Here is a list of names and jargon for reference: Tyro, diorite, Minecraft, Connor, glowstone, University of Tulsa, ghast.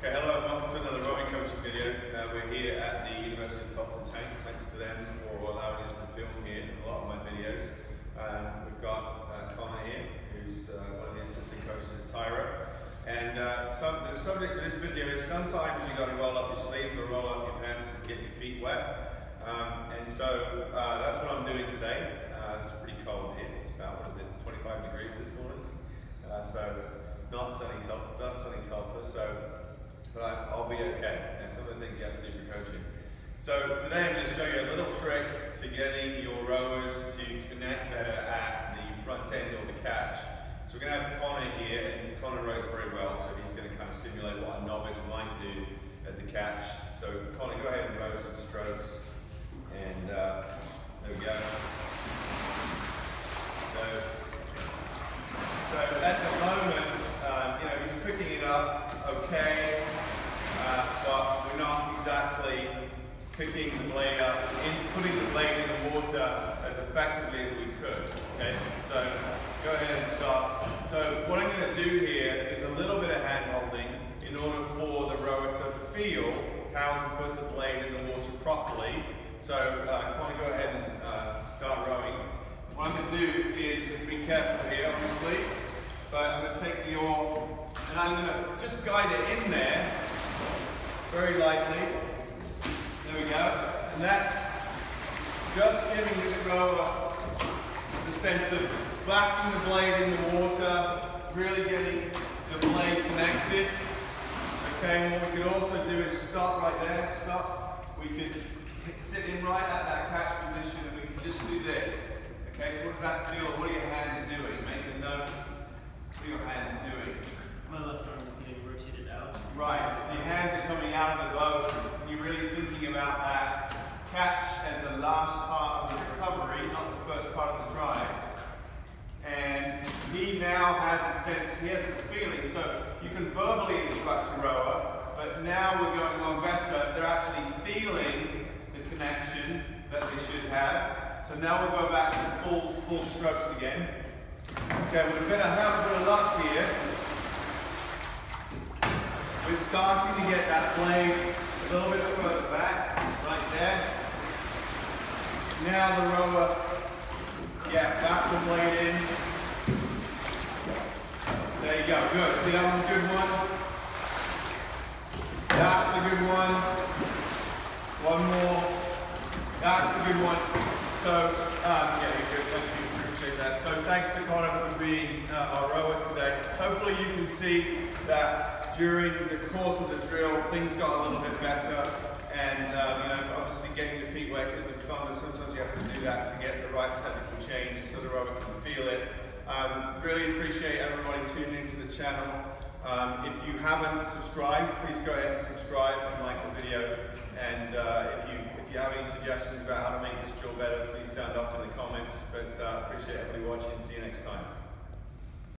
Okay, hello and welcome to another rowing coaching video. We're here at the University of Tulsa. Thanks to them for allowing us to film here a lot of my videos. We've got Connor here, who's one of the assistant coaches at Tyro. And the subject of this video is sometimes you've got to roll up your sleeves or roll up your pants and get your feet wet. And so that's what I'm doing today. It's pretty cold here. It's about, what is it, 25 degrees this morning? So not sunny Tulsa, sunny Tulsa. But I'll be okay. And some of the things you have to do for coaching. So today I'm going to show you a little trick to getting your rowers to connect better at the front end or the catch. So we're going to have Connor here, and Connor rows very well, so he's going to kind of simulate what a novice might do at the catch. So Connor, go ahead and row some strokes, and there we go. So at the moment, you know, he's picking it up okay. But we're not exactly picking the blade up and putting the blade in the water as effectively as we could. Okay, so go ahead and stop. So what I'm going to do here is a little bit of hand holding in order for the rower to feel how to put the blade in the water properly. So Connor, go ahead and start rowing. What I'm going to do is be careful here, obviously, but I'm going to take the oar and I'm going to just guide it in there. Very lightly. There we go. And that's just giving this rower the sense of backing the blade in the water, really getting the blade connected. Okay, and what we could also do is stop right there. Stop. We could sit in right at that catch position and we could just do this. Okay, so what does that feel? What are your hands doing? Make a note. What are your hands doing? My left arm is getting rotated out. Right, so your hands are coming out of the boat, and you're really thinking about that catch as the last part of the recovery, not the first part of the drive. And he now has a sense, he has a feeling, so you can verbally instruct a rower, but now we're going along better, they're actually feeling the connection that they should have. So now we'll go back to full strokes again. Okay, we better have a bit of luck here. We're starting to get that blade a little bit further back, right there. Now the rower, yeah, back the blade in. There you go, good. See, that was a good one. That's a good one. One more. That's a good one. So, yeah, you're good. Thank you. Appreciate that. So thanks to Connor for being our rower today. Hopefully you can see that during the course of the drill, things got a little bit better, and you know, obviously getting your feet wet isn't fun, but sometimes you have to do that to get the right technical change so the rower can feel it. Really appreciate everybody tuning into the channel. If you haven't subscribed, please go ahead and subscribe and like the video. And if you have any suggestions about how to make this drill better, please sound off in the comments. But appreciate everybody watching. See you next time.